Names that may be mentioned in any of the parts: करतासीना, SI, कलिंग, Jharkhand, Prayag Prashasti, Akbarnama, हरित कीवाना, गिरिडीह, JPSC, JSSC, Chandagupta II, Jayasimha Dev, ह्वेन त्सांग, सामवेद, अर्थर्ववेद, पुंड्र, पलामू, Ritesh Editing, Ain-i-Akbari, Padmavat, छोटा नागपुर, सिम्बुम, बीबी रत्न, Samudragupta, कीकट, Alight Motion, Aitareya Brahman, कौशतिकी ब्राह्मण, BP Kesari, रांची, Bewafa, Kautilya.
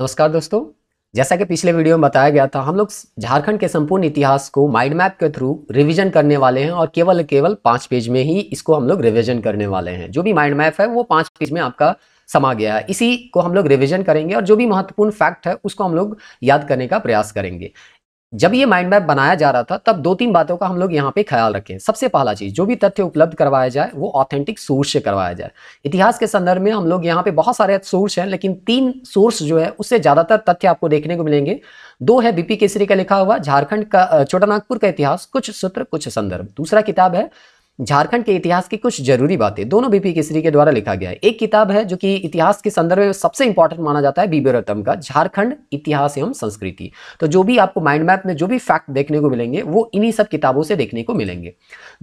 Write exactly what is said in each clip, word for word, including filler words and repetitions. नमस्कार दोस्तों, जैसा कि पिछले वीडियो में बताया गया था, हम लोग झारखंड के संपूर्ण इतिहास को माइंड मैप के थ्रू रिवीजन करने वाले हैं और केवल केवल पाँच पेज में ही इसको हम लोग रिवीजन करने वाले हैं। जो भी माइंड मैप है वो पाँच पेज में आपका समा गया है, इसी को हम लोग रिवीजन करेंगे और जो भी महत्वपूर्ण फैक्ट है उसको हम लोग याद करने का प्रयास करेंगे। जब ये माइंड मैप बनाया जा रहा था तब दो तीन बातों का हम लोग यहाँ पे ख्याल रखें। सबसे पहला चीज़, जो भी तथ्य उपलब्ध करवाया जाए वो ऑथेंटिक सोर्स से करवाया जाए। इतिहास के संदर्भ में हम लोग यहाँ पे बहुत सारे सोर्स हैं, लेकिन तीन सोर्स जो है उससे ज़्यादातर तथ्य आपको देखने को मिलेंगे। दो है बीपी केसरी का लिखा हुआ झारखंड का छोटा नागपुर का इतिहास, कुछ सूत्र कुछ संदर्भ। दूसरा किताब है झारखंड के इतिहास की कुछ जरूरी बातें, दोनों बीपी केसरी के द्वारा लिखा गया है। एक किताब है जो कि इतिहास के संदर्भ में सबसे इंपॉर्टेंट माना जाता है, बीबी रत्न का झारखंड इतिहास एवं संस्कृति। तो जो भी आपको माइंड मैप में जो भी फैक्ट देखने को मिलेंगे वो इन्हीं सब किताबों से देखने को मिलेंगे।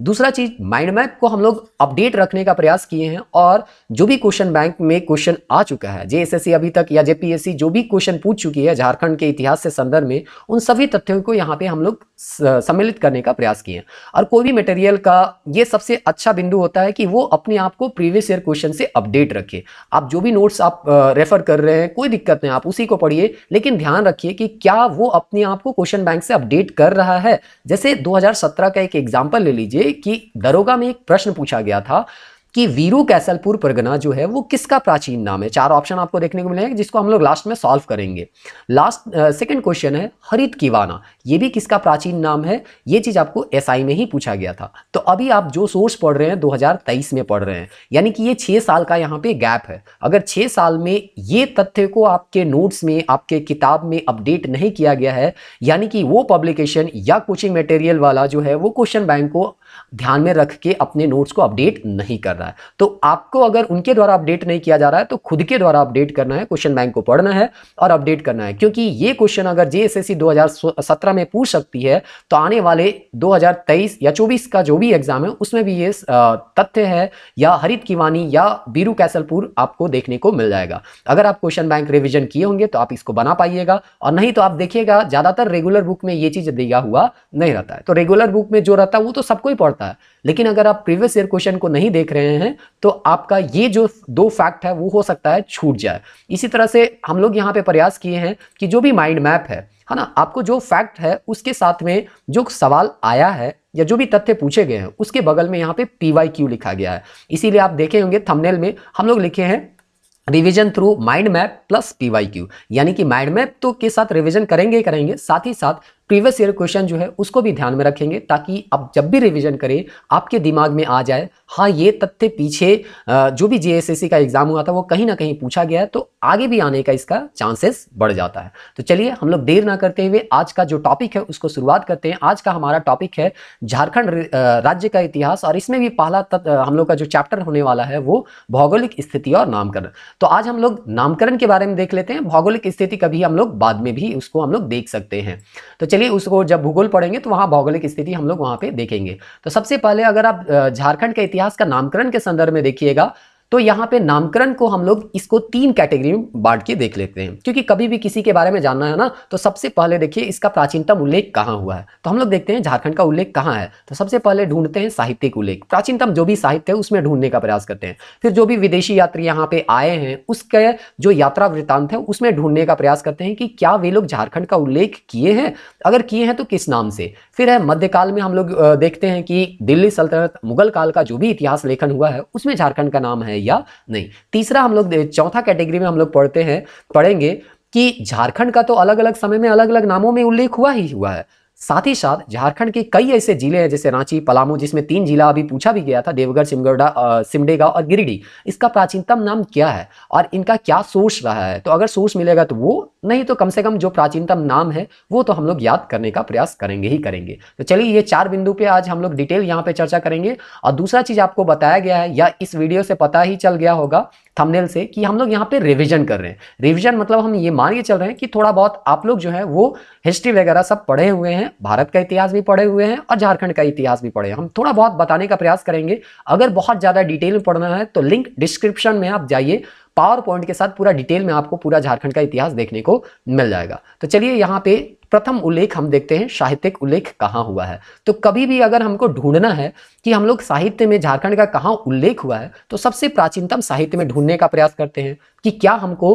दूसरा चीज, माइंड मैप को हम लोग अपडेट रखने का प्रयास किए हैं और जो भी क्वेश्चन बैंक में क्वेश्चन आ चुका है, जेएसएससी अभी तक या जेपीएससी जो भी क्वेश्चन पूछ चुकी है झारखंड के इतिहास से संदर्भ में, उन सभी तथ्यों को यहाँ पे हम लोग सम्मिलित करने का प्रयास किए हैं। और कोई भी मटेरियल का ये सबसे अच्छा बिंदु होता है कि वो अपने आप को प्रीवियस ईयर क्वेश्चन से अपडेट रखे। आप जो भी नोट्स आप रेफर कर रहे हैं कोई दिक्कत नहीं, आप उसी को पढ़िए, लेकिन ध्यान रखिए कि क्या वो अपने आप को क्वेश्चन बैंक से अपडेट कर रहा है। जैसे दो हज़ार सत्रह का एक एग्जांपल ले लीजिए कि दरोगा में एक प्रश्न पूछा गया था कि वीरू कैसलपुर परगना जो है वो किसका प्राचीन नाम है। चार ऑप्शन आपको देखने को मिलेगा जिसको हम लोग लास्ट में सॉल्व करेंगे। लास्ट सेकंड क्वेश्चन है हरित कीवाना, ये भी किसका प्राचीन नाम है। ये चीज़ आपको एसआई में ही पूछा गया था। तो अभी आप जो सोर्स पढ़ रहे हैं दो हज़ार तेईस में पढ़ रहे हैं, यानी कि ये छः साल का यहाँ पे गैप है। अगर छः साल में ये तथ्य को आपके नोट्स में आपके किताब में अपडेट नहीं किया गया है, यानी कि वो पब्लिकेशन या कोचिंग मटेरियल वाला जो है वो क्वेश्चन बैंक को ध्यान में रख के अपने नोट्स को अपडेट नहीं कर रहा है, तो आपको अगर उनके द्वारा अपडेट नहीं किया जा रहा है तो खुद के द्वारा अपडेट करना है, क्वेश्चन बैंक को पढ़ना है और अपडेट करना है। क्योंकि ये क्वेश्चन अगर जेएसएससी दो हज़ार सत्रह में पूछ सकती है तो आने वाले दो हज़ार तेईस या चौबीस का जो भी एग्जाम है उसमें भी ये तथ्य है या हरित कीवानी या बीरू कैसलपुर आपको देखने को मिल जाएगा। अगर आप क्वेश्चन बैंक रिविजन किए होंगे तो आप इसको बना पाइएगा, और नहीं तो आप देखिएगा ज़्यादातर रेगुलर बुक में ये चीज़ दिया हुआ नहीं रहता है। तो रेगुलर बुक में जो रहता है वो तो सबको ही पढ़ता है, लेकिन अगर आप प्रीवियस ईयर क्वेश्चन को नहीं देख रहे हैं तो आपका ये जो दो फैक्ट है वो हो सकता है छूट जाए। इसी तरह से हम लोग यहाँ पे प्रयास किए हैं कि जो भी माइंड मैप है है ना, आपको जो फैक्ट है उसके साथ में जो सवाल आया है या जो भी तथ्य पूछे गए हैं उसके बगल में यहाँ पे पीवाईक्यू लिखा गया है। इसीलिए आप देखे होंगे थंबनेल में हम लोग लिखे हैं revision through mind map plus PYQ, यानी कि माइंड मैप तो के साथ रिवीजन करेंगे ही करेंगे, साथ ही साथ प्रीवियस ईयर क्वेश्चन जो है उसको भी ध्यान में रखेंगे, ताकि आप जब भी रिवीजन करें आपके दिमाग में आ जाए हाँ ये तथ्य पीछे जो भी जेएसएससी का एग्जाम हुआ था वो कहीं ना कहीं पूछा गया है, तो आगे भी आने का इसका चांसेस बढ़ जाता है। तो चलिए हम लोग देर ना करते हुए आज का जो टॉपिक है उसको शुरुआत करते हैं। आज का हमारा टॉपिक है झारखंड राज्य का इतिहास, और इसमें भी पहला तथ्य हम लोग का जो चैप्टर होने वाला है वो भौगोलिक स्थिति और नामकरण। तो आज हम लोग नामकरण के बारे में देख लेते हैं। भौगोलिक स्थिति कभी हम लोग बाद में भी उसको हम लोग देख सकते हैं, तो चलिए उसको जब भूगोल पढ़ेंगे तो वहाँ भौगोलिक स्थिति हम लोग वहाँ पे देखेंगे। तो सबसे पहले अगर आप झारखंड के इतिहास का नामकरण के संदर्भ में देखिएगा तो यहाँ पे नामकरण को हम लोग इसको तीन कैटेगरी में बांट के देख लेते हैं, क्योंकि कभी भी किसी के बारे में जानना है ना तो सबसे पहले देखिए इसका प्राचीनतम उल्लेख कहाँ हुआ है। तो हम लोग देखते हैं झारखंड का उल्लेख कहाँ है, तो सबसे पहले ढूंढते हैं साहित्यिक उल्लेख। प्राचीनतम जो भी साहित्य है उसमें ढूंढने का प्रयास करते हैं, फिर जो भी विदेशी यात्री यहाँ पे आए हैं उसके जो यात्रा वृत्तांत है उसमें ढूंढने का प्रयास करते हैं कि क्या वे लोग झारखंड का उल्लेख किए हैं, अगर किए हैं तो किस नाम से। फिर है मध्यकाल में हम लोग देखते हैं कि दिल्ली सल्तनत मुगल काल का जो भी इतिहास लेखन हुआ है उसमें झारखंड का नाम है या नहीं। तीसरा हम लोग चौथा कैटेगरी में हम लोग पढ़ते हैं पढ़ेंगे कि झारखंड का तो अलग अलग समय में अलग अलग नामों में उल्लेख हुआ ही हुआ है, साथ ही साथ झारखंड के कई ऐसे जिले हैं जैसे रांची पलामू, जिसमें तीन जिला अभी पूछा भी गया था, देवघर सिमडेगा सिमडेगा और गिरिडीह, इसका प्राचीनतम नाम क्या है और इनका क्या सोर्स रहा है। तो अगर सोर्स मिलेगा तो वो, नहीं तो कम से कम जो प्राचीनतम नाम है वो तो हम लोग याद करने का प्रयास करेंगे ही करेंगे। तो चलिए ये चार बिंदु पे आज हम लोग डिटेल यहाँ पे चर्चा करेंगे। और दूसरा चीज़ आपको बताया गया है या इस वीडियो से पता ही चल गया होगा थंबनेल से कि हम लोग यहाँ पे रिवीजन कर रहे हैं। रिवीजन मतलब हम ये मान के चल रहे हैं कि थोड़ा बहुत आप लोग जो है वो हिस्ट्री वगैरह सब पढ़े हुए हैं, भारत का इतिहास भी पढ़े हुए हैं और झारखंड का इतिहास भी पढ़े हैं। हम थोड़ा बहुत बताने का प्रयास करेंगे, अगर बहुत ज़्यादा डिटेल में पढ़ना है तो लिंक डिस्क्रिप्शन में आप जाइए, पावर पॉइंट के साथ पूरा डिटेल में आपको पूरा झारखंड का इतिहास देखने को मिल जाएगा। तो चलिए यहाँ पे प्रथम उल्लेख हम देखते हैं साहित्यिक उल्लेख कहाँ हुआ है। तो कभी भी अगर हमको ढूंढना है कि हम लोग साहित्य में झारखंड का कहाँ उल्लेख हुआ है तो सबसे प्राचीनतम साहित्य में ढूंढने का प्रयास करते हैं कि क्या हमको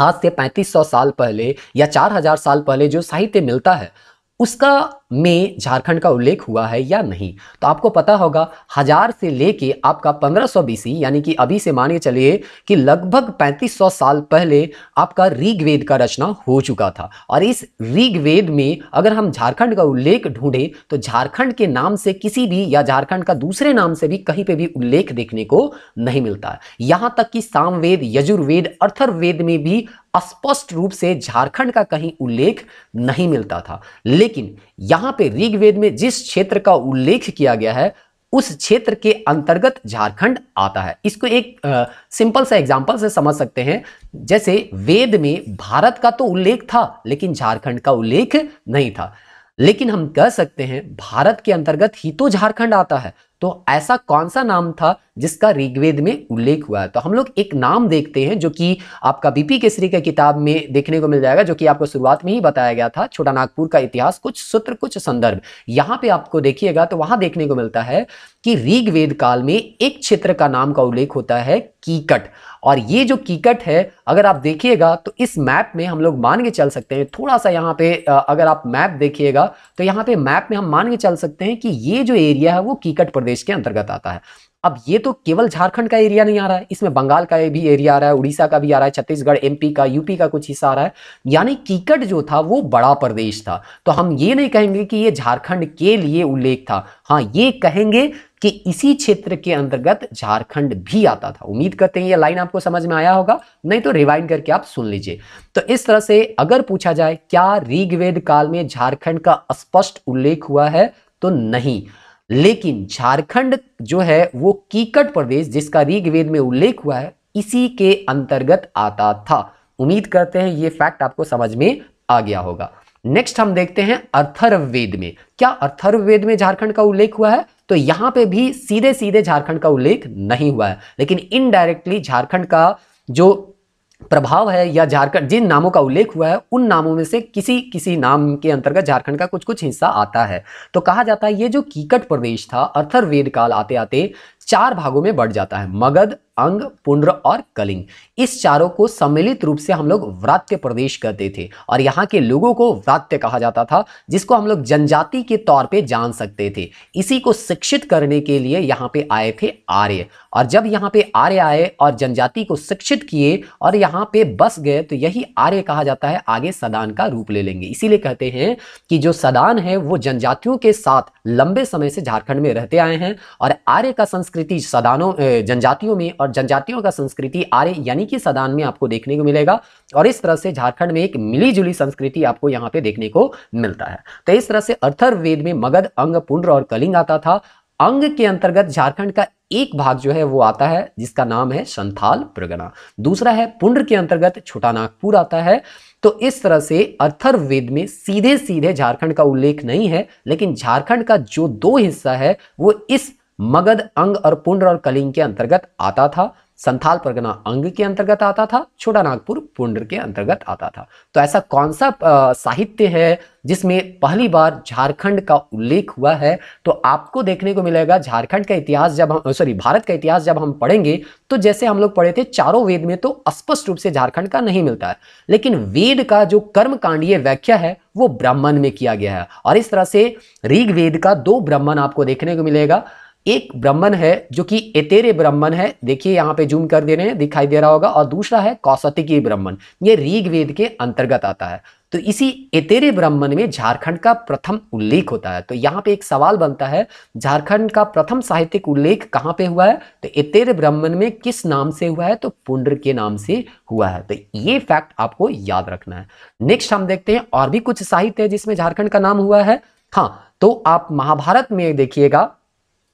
आज से पैंतीस सौ साल पहले या चार हज़ार साल पहले जो साहित्य मिलता है उसका में झारखंड का उल्लेख हुआ है या नहीं। तो आपको पता होगा हजार से लेके आपका पंद्रह सौ बीसी यानी कि अभी से मानिए चलिए कि लगभग पैंतीस सौ साल पहले आपका ऋग्वेद का रचना हो चुका था। और इस ऋग्वेद में अगर हम झारखंड का उल्लेख ढूंढें तो झारखंड के नाम से किसी भी या झारखंड का दूसरे नाम से भी कहीं पे भी उल्लेख देखने को नहीं मिलता है। यहाँ तक कि सामवेद, यजुर्वेद, अर्थर्ववेद में भी स्पष्ट रूप से झारखंड का कहीं उल्लेख नहीं मिलता था। लेकिन यहां पे ऋग्वेद में जिस क्षेत्र का उल्लेख किया गया है उस क्षेत्र के अंतर्गत झारखंड आता है। इसको एक आ, सिंपल सा एग्जांपल से समझ सकते हैं। जैसे वेद में भारत का तो उल्लेख था लेकिन झारखंड का उल्लेख नहीं था, लेकिन हम कह सकते हैं भारत के अंतर्गत ही तो झारखंड आता है। तो ऐसा कौन सा नाम था जिसका ऋग्वेद में उल्लेख हुआ है? तो हम लोग एक नाम देखते हैं जो कि आपका बीपी केसरी के किताब में देखने को मिल जाएगा, जो कि आपको शुरुआत में ही बताया गया था, छोटा नागपुर का इतिहास, कुछ सूत्र कुछ संदर्भ। यहाँ पे आपको देखिएगा तो वहाँ देखने को मिलता है कि ऋग्वेद काल में एक क्षेत्र का नाम का उल्लेख होता है कीकट। और ये जो कीकट है अगर आप देखिएगा तो इस मैप में हम लोग मान के चल सकते हैं, थोड़ा सा यहाँ पे अगर आप मैप देखिएगा तो यहाँ पे मैप में हम मान के चल सकते हैं कि ये जो एरिया है वो कीकट प्रदेश के अंतर्गत आता है। अब ये तो केवल झारखंड का एरिया नहीं आ रहा है, इसमें बंगाल का भी एरिया आ रहा है, उड़ीसा का भी आ रहा है, छत्तीसगढ़, एमपी का, यूपी का कुछ हिस्सा आ रहा है। यानी कीकट जो था वो बड़ा प्रदेश था। तो हम ये नहीं कहेंगे कि ये झारखंड के लिए उल्लेख था, हाँ ये कहेंगे कि इसी क्षेत्र के अंतर्गत झारखंड भी आता था। उम्मीद करते हैं ये लाइन आपको समझ में आया होगा, नहीं तो रिवाइंड करके आप सुन लीजिए। तो इस तरह से अगर पूछा जाए क्या ऋग्वेद काल में झारखंड का स्पष्ट उल्लेख हुआ है तो नहीं, लेकिन झारखंड जो है वो कीकट प्रदेश जिसका ऋग्वेद में उल्लेख हुआ है इसी के अंतर्गत आता था। उम्मीद करते हैं ये फैक्ट आपको समझ में आ गया होगा। नेक्स्ट हम देखते हैं अर्थर्ववेद में। क्या अर्थर्ववेद में झारखंड का उल्लेख हुआ है? तो यहाँ पे भी सीधे सीधे झारखंड का उल्लेख नहीं हुआ है, लेकिन इनडायरेक्टली झारखंड का जो प्रभाव है या झारखंड जिन नामों का उल्लेख हुआ है उन नामों में से किसी किसी नाम के अंतर्गत झारखंड का कुछ कुछ हिस्सा आता है। तो कहा जाता है ये जो कीकट प्रदेश था अर्थर्ववेद काल आते आते चार भागों में बढ़ जाता है, मगध, अंग, पुंड्र और कलिंग। इस चारों को सम्मिलित रूप से हम लोग व्रात्य प्रदेश कहते थे और यहाँ के लोगों को व्रात्य कहा जाता था, जिसको हम लोग जनजाति के तौर पे जान सकते थे। इसी को शिक्षित करने के लिए यहाँ पे आए थे आर्य, और जब यहाँ पे आर्य आए और जनजाति को शिक्षित किए और यहाँ पे बस गए तो यही आर्य कहा जाता है, आगे सदान का रूप ले लेंगे। इसीलिए कहते हैं कि जो सदान है वो जनजातियों के साथ लंबे समय से झारखंड में रहते आए हैं और आर्य का संस्कृति सदानों जनजातियों में और जनजातियों का संस्कृति आर्य यानी कि सदान में आपको देखने को मिलेगा। और इस तरह से झारखंड में एक मिली जुली संस्कृति आपको यहाँ पे देखने को मिलता है। तो इस तरह से अर्थर्ववेद में मगध, अंग, पुंड्र और कलिंग आता था। अंग के अंतर्गत झारखंड का एक भाग जो है वो आता है जिसका नाम है संथाल परगना। दूसरा है पुंड्र के अंतर्गत छोटा नागपुर आता है। तो इस तरह से अर्थर्ववेद में सीधे सीधे झारखंड का उल्लेख नहीं है, लेकिन झारखंड का जो दो हिस्सा है वो इस मगध, अंग और पुंड्र और कलिंग के अंतर्गत आता था। संथाल परगना अंग के अंतर्गत आता था, छोटा नागपुर पुंड्र के अंतर्गत आता था। तो ऐसा कौन सा साहित्य है जिसमें पहली बार झारखंड का उल्लेख हुआ है? तो आपको देखने को मिलेगा झारखंड का इतिहास जब हम सॉरी भारत का इतिहास जब हम पढ़ेंगे तो जैसे हम लोग पढ़े थे चारों वेद में तो स्पष्ट रूप से झारखंड का नहीं मिलता है, लेकिन वेद का जो कर्मकांडीय व्याख्या है वो ब्राह्मण में किया गया है। और इस तरह से ऋग्वेद का दो ब्राह्मण आपको देखने को मिलेगा। एक ब्राह्मण है जो कि ऐतरेय ब्राह्मण है, देखिए यहाँ पे जूम कर दे रहे हैं, दिखाई दे रहा होगा, और दूसरा है कौशतिकी ब्राह्मण, ये ऋग्वेद के अंतर्गत आता है। तो इसी ऐतरेय ब्राह्मण में झारखंड का प्रथम उल्लेख होता है। तो यहाँ पे एक सवाल बनता है झारखंड का प्रथम साहित्यिक उल्लेख कहाँ पे हुआ है? तो ऐतरेय ब्राह्मण में किस नाम से हुआ है? तो पुंड्र के नाम से हुआ है। तो ये फैक्ट आपको याद रखना है। नेक्स्ट हम देखते हैं और भी कुछ साहित्य है जिसमें झारखंड का नाम हुआ है। हाँ, तो आप महाभारत में देखिएगा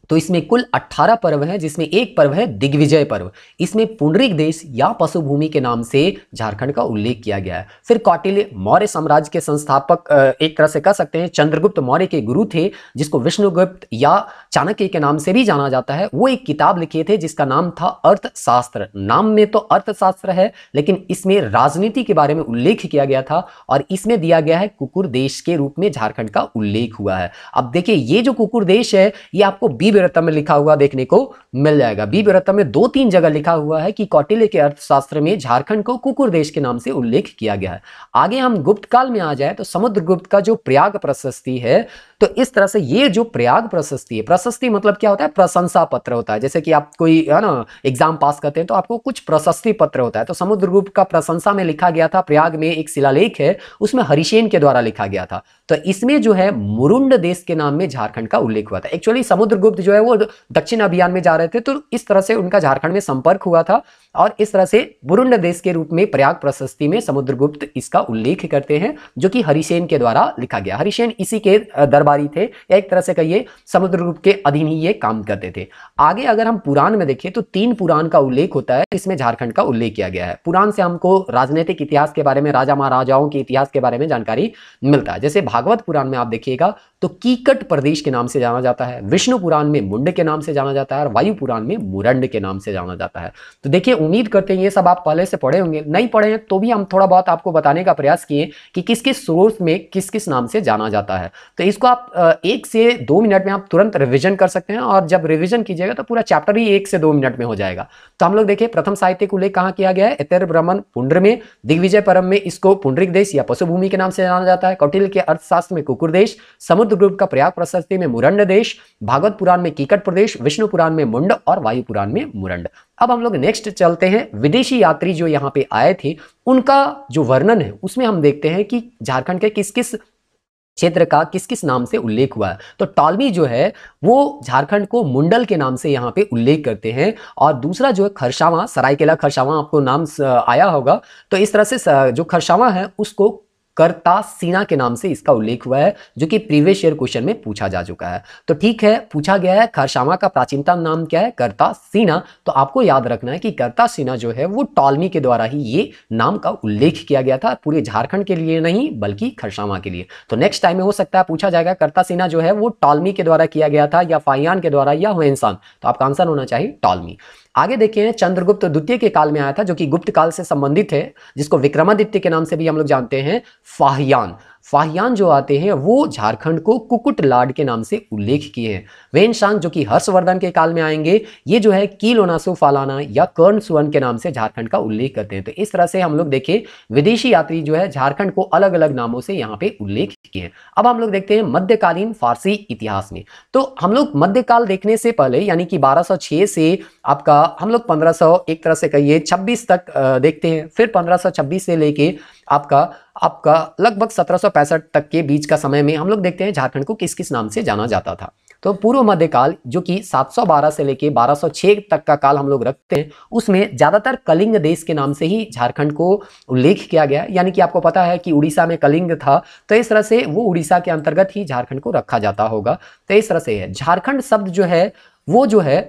तो इसमें कुल अठारह पर्व हैं, जिसमें एक पर्व है दिग्विजय पर्व। इसमें पुंडरीक देश या पशुभूमि के नाम से झारखंड का उल्लेख किया गया है। फिर कौटिल्य मौर्य साम्राज्य के संस्थापक, एक तरह से कह सकते हैं चंद्रगुप्त मौर्य के गुरु थे, जिसको विष्णुगुप्त या चाणक्य के नाम से भी जाना जाता है। वो एक किताब लिखे थे जिसका नाम था अर्थशास्त्र। नाम में तो अर्थशास्त्र है, लेकिन इसमें राजनीति के बारे में उल्लेख किया गया था और इसमें दिया गया है कुकुर देश के रूप में झारखंड का उल्लेख हुआ है। अब देखिए ये जो कुकुर देश है ये आपको बीबी बीबी रत्ना में लिखा हुआ देखने को मिल जाएगा। बीबी रत्ना में दो तीन जगह लिखा हुआ है कि कौटिल्य के अर्थशास्त्र में झारखंड को कुकुर देश के नाम से उल्लेख किया गया है। आगे हम गुप्त काल में आ जाए तो समुद्रगुप्त का जो प्रयाग प्रशस्ति है, तो इस तरह से ये जो प्रयाग प्रशस्ति है, प्रशस्ति मतलब क्या होता है, प्रशंसा पत्र होता है। जैसे कि आप कोई है ना एग्जाम पास करते हैं तो आपको कुछ प्रशस्ति पत्र होता है, तो समुद्रगुप्त का प्रशंसा में लिखा गया था। प्रयाग में एक शिलालेख है उसमें हरिसेन के द्वारा लिखा गया था, तो इसमें जो है मुरुंड देश के नाम में झारखंड का उल्लेख हुआ था। एक्चुअली समुद्रगुप्त जो है वो दक्षिण अभियान में जा रहे थे, तो इस तरह से उनका झारखंड में संपर्क हुआ था और इस तरह से मुरुंड देश के रूप में प्रयाग प्रशस्ति में समुद्रगुप्त इसका उल्लेख करते हैं, जो कि हरिसेन के द्वारा लिखा गया। हरिसेन इसी के दरबारी थे या एक तरह से कहिए समुद्रगुप्त के अधीन ही ये काम करते थे। आगे अगर हम पुराण में देखें तो तीन पुराण का उल्लेख होता है, इसमें झारखंड का उल्लेख किया गया है। पुराण से हमको राजनीतिक इतिहास के बारे में, राजा महाराजाओं के इतिहास के बारे में जानकारी मिलता है। जैसे भागवत पुराण में आप देखिएगा तो कीकट प्रदेश के नाम से जाना जाता है, विष्णु पुराण में मुंड के नाम से जाना जाता है और वायु पुराण में मुरंड के नाम से जाना जाता है। तो देखिए उम्मीद करते हैं ये सब आप पहले से पढ़े होंगे, नहीं पढ़े हैं तो भी हम थोड़ा बहुत आपको बताने का प्रयास किए कि किस किस सोर्स में किस किस नाम से जाना जाता है। तो इसको आप एक से दो मिनट में आप तुरंत रिविजन कर सकते हैं और जब रिविजन कीजिएगा तो पूरा चैप्टर ही एक से दो मिनट में हो जाएगा। तो हम लोग देखिए प्रथम साहित्य उल्लेख कहाँ किया गया है, ऐतरेय ब्राह्मण पुंड्र में, दिग्विजय परम में इसको पुंडरिक देश या पशुभूमि के नाम से जाना जाता है, कौटिल्य के अर्थशास्त्र में कुकुर देश, समुद्रगुप्त का प्रयाग प्रशस्ति में मुरंड देश, भागवत पुराण में कीकट प्रदेश, विष्णु पुराण में मुंड और वायु पुराण में मुरंड। अब हम लोग नेक्स्ट चलते हैं, विदेशी यात्री जो यहाँ पे आए थे उनका जो वर्णन है उसमें हम देखते हैं कि झारखंड के किस किस क्षेत्र का किस किस नाम से उल्लेख हुआ है। तो टॉलमी जो है वो झारखंड को मुंडल के नाम से यहाँ पे उल्लेख करते हैं और दूसरा जो है खरसावां, सरायकेला खरसावां आपको नाम आया होगा, तो इस तरह से जो खरसावां है उसको करतासीना के नाम से इसका उल्लेख हुआ है, जो कि प्रीवियस ईयर क्वेश्चन में पूछा जा चुका है। तो ठीक है, पूछा गया है खरसावां का प्राचीनतम नाम क्या है, करतासीना। तो आपको याद रखना है कि करतासीना जो है वो टॉलमी के द्वारा ही ये नाम का उल्लेख किया गया था, पूरे झारखंड के लिए नहीं बल्कि खरसावां के लिए। तो नेक्स्ट टाइम में हो सकता है पूछा जाएगा करतासीना जो है वो टॉलमी के द्वारा किया गया था या फाह्यान के द्वारा या हुएन त्सांग, तो आपका आंसर होना चाहिए टॉलमी। आगे देखिए चंद्रगुप्त द्वितीय के काल में आया था, जो कि गुप्त काल से संबंधित है, जिसको विक्रमादित्य के नाम से भी हम लोग जानते हैं। फाह्यान फाह्यान जो आते हैं वो झारखंड को कुकुटलाड के नाम से उल्लेख किए हैं। ह्वेन त्सांग जो कि हर्षवर्धन के काल में आएंगे, ये जो है कीलोनासो फालाना या कर्ण सुवन के नाम से झारखंड का उल्लेख करते हैं। तो इस तरह से हम लोग देखें विदेशी यात्री जो है झारखंड को अलग अलग नामों से यहाँ पे उल्लेख किए हैं। अब हम लोग देखते हैं मध्यकालीन फारसी इतिहास में, तो हम लोग मध्यकाल देखने से पहले यानी कि बारह सौ छः से आपका हम लोग पंद्रह सौ एक तरह से कहिए छब्बीस तक देखते हैं, फिर पंद्रह सौ छब्बीस से लेके आपका आपका लगभग सत्रह सौ पैंसठ तक के बीच का समय में हम लोग देखते हैं झारखंड को किस किस नाम से जाना जाता था। तो पूर्व मध्यकाल जो कि सात सौ बारह से लेके बारह सौ छह तक का काल हम लोग रखते हैं, उसमें ज़्यादातर कलिंग देश के नाम से ही झारखंड को उल्लेख किया गया, यानी कि आपको पता है कि उड़ीसा में कलिंग था, तो इस तरह से वो उड़ीसा के अंतर्गत ही झारखंड को रखा जाता होगा। तो इस तरह से है झारखंड शब्द जो है वो जो है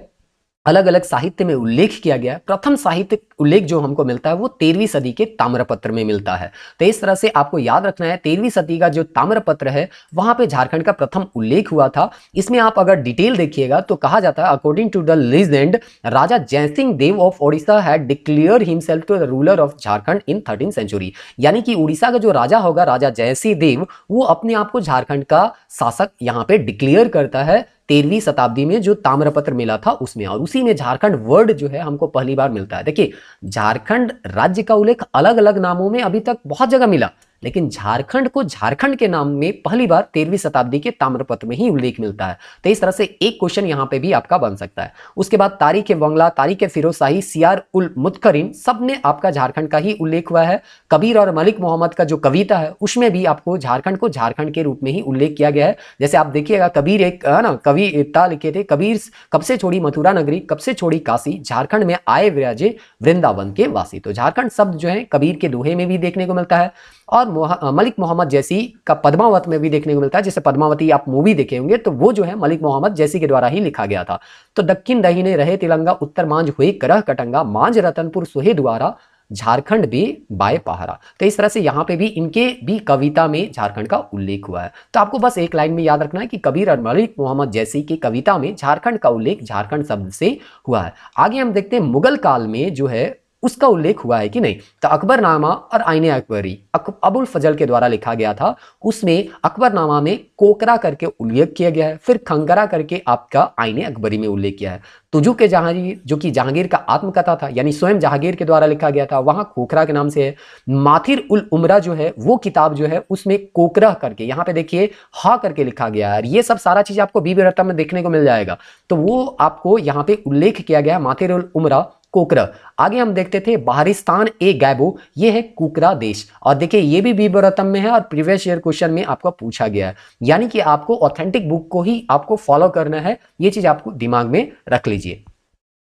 अलग अलग साहित्य में उल्लेख किया गया है। प्रथम साहित्य उल्लेख जो हमको मिलता है वो तेरहवीं सदी के ताम्रपत्र में मिलता है। तो इस तरह से आपको याद रखना है तेरहवीं सदी का जो ताम्रपत्र है वहाँ पे झारखंड का प्रथम उल्लेख हुआ था। इसमें आप अगर डिटेल देखिएगा तो कहा जाता है according to the legend Raja Jaisingh Deo of Odisha had declared himself to the ruler of Jharkhand in thirteen century, यानी कि उड़ीसा का जो राजा होगा राजा जयसिंह देव वो अपने आप को झारखंड का शासक यहाँ पे डिक्लेयर करता है तेरहवीं शताब्दी में जो ताम्रपत्र मिला था उसमें, और उसी में झारखंड वर्ड जो है हमको पहली बार मिलता है। देखिए झारखंड राज्य का उल्लेख अलग अलग नामों में अभी तक बहुत जगह मिला, लेकिन झारखंड को झारखंड के नाम में पहली बार तेरहवीं शताब्दी के ताम्रपत्र में ही उल्लेख मिलता है। तो इस तरह से एक क्वेश्चन यहाँ पे भी आपका बन सकता है। उसके बाद तारीख बंगला, तारीख फिरोज शाही, सियार उल मुतकरीम सब में आपका झारखंड का ही उल्लेख हुआ है। कबीर और मलिक मोहम्मद का जो कविता है उसमें भी आपको झारखंड को झारखंड के रूप में ही उल्लेख किया गया है। जैसे आप देखिएगा कबीर एक है ना कविता लिखे थे, कबीर कब से छोड़ी मथुरा नगरी, कब से छोड़ी काशी, झारखंड में आए विराजे वृंदावन के वासी। तो झारखंड शब्द जो है कबीर के दोहे में भी देखने को मिलता है और मोह, मलिक मोहम्मद जैसी का पद्मावत में भी देखने को मिलता है। जैसे पद्मावती आप मूवी देखे होंगे तो वो जो है मलिक मोहम्मद जैसी के द्वारा ही लिखा गया था। तो दक्षिण दहीने रहे तिलंगा, उत्तर मांझ हुए करह कटंगा, मांझ रतनपुर सोहे द्वारा, झारखंड भी बाय पहारा। तो इस तरह से यहाँ पे भी इनके भी कविता में झारखंड का उल्लेख हुआ है। तो आपको बस एक लाइन में याद रखना है कि कबीर और मलिक मोहम्मद जैसी की कविता में झारखंड का उल्लेख झारखंड शब्द से हुआ है। आगे हम देखते हैं मुगल काल में जो है उसका उल्लेख हुआ है कि नहीं। तो अकबरनामा और आईने अकबरी अबुल फजल के द्वारा लिखा गया था, उसमें अकबरनामा में कोकरा करके उल्लेख किया गया है, फिर खंगरा करके आपका आईने अकबरी में उल्लेख किया है। तुजुक-ए-जहांगीर जो कि जहांगीर का आत्मकथा था, यानी स्वयं जहांगीर के द्वारा लिखा गया था, वहां खोखरा के नाम से है। माथिर-उल-उमरा जो है वो किताब जो है उसमें कोकरा करके, यहाँ पे देखिए हा करके लिखा गया है। ये सब सारा चीज आपको बीबी रत्ना में देखने को मिल जाएगा। तो वो आपको यहाँ पे उल्लेख किया गया है माथिर-उल-उमरा कोकरा। आगे हम देखते थे बहारिस्तान ए गैबो, ये है कोकरा देश, और देखिए ये भी बीबी रत्ना में है और प्रीवियस ईयर क्वेश्चन में आपका पूछा गया है। यानी कि आपको ऑथेंटिक बुक को ही आपको फॉलो करना है, ये चीज आपको दिमाग में रख लीजिए।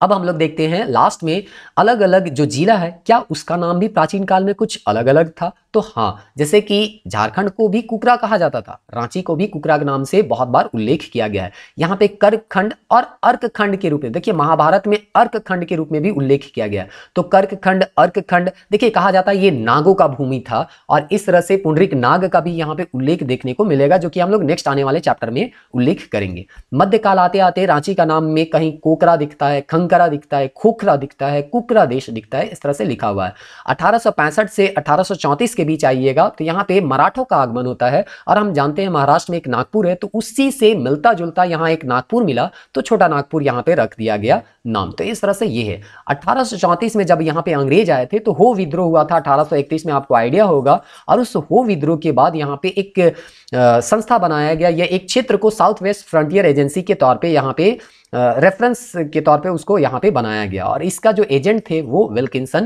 अब हम लोग देखते हैं लास्ट में अलग अलग जो जिला है, क्या उसका नाम भी प्राचीन काल में कुछ अलग अलग था? तो हाँ, जैसे कि झारखंड को भी कुकरा कहा जाता था, रांची को भी कुकरा के नाम से बहुत बार उल्लेख किया गया है। यहाँ पे कर्कखंड और अर्कखंड के रूप में, देखिए महाभारत में अर्कखंड के रूप में भी उल्लेख किया गया है। तो कर्कखंड, अर्कखंड, देखिए कहा जाता है ये नागों का भूमि था, और इस तरह से पुंडरीक नाग का भी यहाँ पे उल्लेख देखने को मिलेगा, जो कि हम लोग नेक्स्ट आने वाले चैप्टर में उल्लेख करेंगे। मध्यकाल आते आते रांची का नाम में कहीं कोकरा दिखता है, खंकरा दिखता है, खोखरा दिखता है, कुकरा देश दिखता है, इस तरह से लिखा हुआ है। अठारह सौ पैंसठ से अठारह सौ चौंतीस के बीच आइएगा, तो यहाँ पे मराठों का आगमन होता है, और हम जानते हैं महाराष्ट्र में एक नागपुर है, तो उसी से मिलता जुलता यहाँ एक नागपुर मिला, तो छोटा नागपुर यहाँ पे रख दिया गया नाम। तो इस तरह से ये है। अठारह सौ चौंतीस में जब यहाँ पे अंग्रेज आए थे, तो हो विद्रोह हुआ था अठारह सौ इकतीस में, आपको आइडिया होगा। और उस हो विद्रोह के बाद यहाँ पे एक आ, संस्था बनाया गया, यह एक क्षेत्र को साउथ वेस्ट फ्रंटियर एजेंसी के तौर पर यहाँ पे रेफरेंस के तौर पे उसको यहाँ पे बनाया गया, और इसका जो एजेंट थे वो विल्किंसन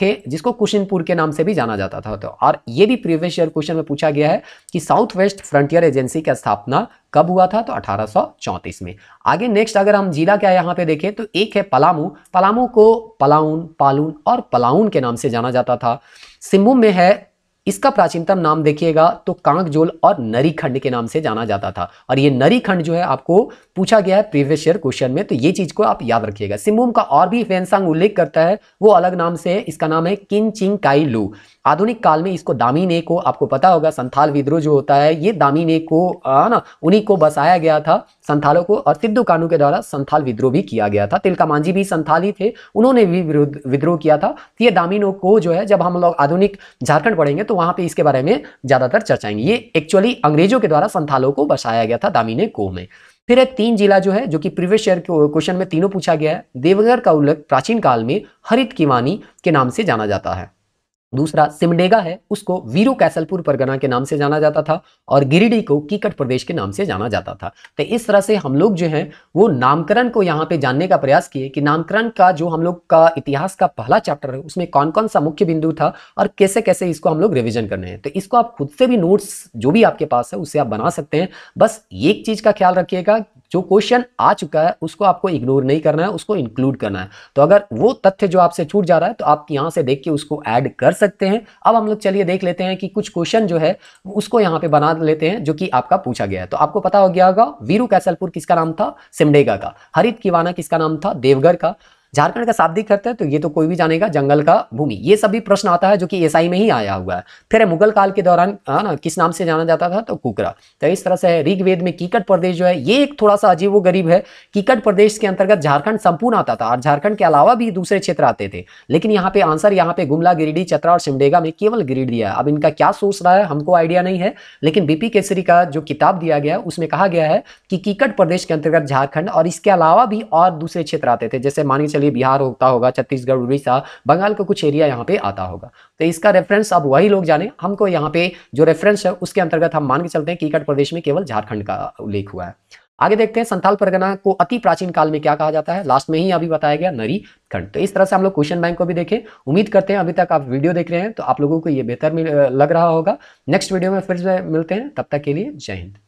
थे, जिसको कुशिनपुर के नाम से भी जाना जाता था। तो और ये भी प्रीवियस ईयर क्वेश्चन में पूछा गया है कि साउथ वेस्ट फ्रंटियर एजेंसी का स्थापना कब हुआ था, तो अठारह सौ चौंतीस में। आगे नेक्स्ट अगर हम जिला क्या यहाँ पे देखें, तो एक है पलामू, पलामू को पलाउन, पालून और पलाउन के नाम से जाना जाता था। सिम्बुम में है, इसका प्राचीनतम नाम देखिएगा तो कांगजोल और नरीखंड के नाम से जाना जाता था, और ये नरीखंड जो है आपको पूछा गया है प्रीवियस ईयर क्वेश्चन में, तो ये चीज को आप याद रखिएगा। सिम्बुम का और भी ह्युएन त्सांग उल्लेख करता है, वो अलग नाम से है, इसका नाम है किन चिंग काई लू। आधुनिक काल में इसको दामिने को, आपको पता होगा संथाल विद्रोह जो होता है, ये दामिने को है ना, उन्हीं को बसाया गया था संथालों को, और सिद्धू कानू के द्वारा संथाल विद्रोह भी किया गया था। तिलकामांझी भी संथाली थे, उन्होंने भी विद्रोह किया था। तो ये दामिनों को जो है जब हम लोग आधुनिक झारखंड पढ़ेंगे तो वहां पे इसके बारे में ज्यादातर चर्चाएंगे। ये एक्चुअली अंग्रेजों के द्वारा संथालों को बसाया गया था दामिनी को में। फिर एक तीन जिला जो है, जो कि प्रीवियस ईयर क्वेश्चन में तीनों पूछा गया है। देवघर का उल्लेख प्राचीन काल में हरित किवानी के नाम से जाना जाता है। दूसरा सिमडेगा है, उसको वीरू कैसलपुर परगना के नाम से जाना जाता था, और गिरिडीह को कीकट प्रदेश के नाम से जाना जाता था। तो इस तरह से हम लोग जो है वो नामकरण को यहाँ पे जानने का प्रयास किए कि नामकरण का जो हम लोग का इतिहास का पहला चैप्टर है उसमें कौन कौन सा मुख्य बिंदु था और कैसे कैसे इसको हम लोग रिविजन करने हैं। तो इसको आप खुद से भी नोट्स जो भी आपके पास है उससे आप बना सकते हैं। बस एक चीज का ख्याल रखिएगा, जो क्वेश्चन आ चुका है उसको आपको इग्नोर नहीं करना है, उसको इंक्लूड करना है। तो अगर वो तथ्य जो आपसे छूट जा रहा है तो आप यहाँ से देख के उसको ऐड कर सकते हैं। अब हम लोग चलिए देख लेते हैं कि कुछ क्वेश्चन जो है उसको यहाँ पे बना लेते हैं जो कि आपका पूछा गया है। तो आपको पता हो गया होगा वीरू कैसलपुर किसका नाम था, सिमडेगा का। हरित किवाना किसका नाम था, देवघर का। झारखंड का शाब्दिक अर्थ है तो ये तो कोई भी जानेगा, जंगल का भूमि। ये सभी प्रश्न आता है जो कि एसआई में ही आया हुआ है। फिर मुगल काल के दौरान है ना किस नाम से जाना जाता था, तो कुकरा। तो इस तरह से है। ऋग्वेद में कीकट प्रदेश जो है ये एक थोड़ा सा अजीब व गरीब है। कीकट प्रदेश के अंतर्गत झारखंड संपूर्ण आता था और झारखंड के अलावा भी दूसरे क्षेत्र आते थे, लेकिन यहाँ पे आंसर यहाँ पे गुमला, गिरिडीह, चतरा और सिमडेगा में केवल गिरिडीह दिया है। अब इनका क्या सोच रहा है हमको आइडिया नहीं है, लेकिन बीपी केसरी का जो किताब दिया गया है उसमें कहा गया है कि कीकट प्रदेश के अंतर्गत झारखंड और इसके अलावा भी और दूसरे क्षेत्र आते थे, जैसे मानिए चलिए बिहार होता होगा, छत्तीसगढ़, उड़ीसा, बंगाल का कुछ एरिया यहाँ पे आता होगा। तो इसका रेफरेंस अब वही लोग जाने, हमको यहाँ पे जो रेफरेंस है उसके अंतर्गत हम मान के चलते हैं कीकट प्रदेश में केवल झारखंड का उल्लेख हुआ है। आगे देखते हैं संथाल परगना को अति प्राचीन काल में क्या कहा जाता है, लास्ट में ही अभी बताया गया नरीखंड। तो इस तरह से हम लोग क्वेश्चन बैंक को भी देखें। उम्मीद करते हैं अभी तक आप वीडियो देख रहे हैं तो आप लोगों को ये बेहतर लग रहा होगा। नेक्स्ट वीडियो में फिर से मिलते हैं, तब तक के लिए जय हिंद।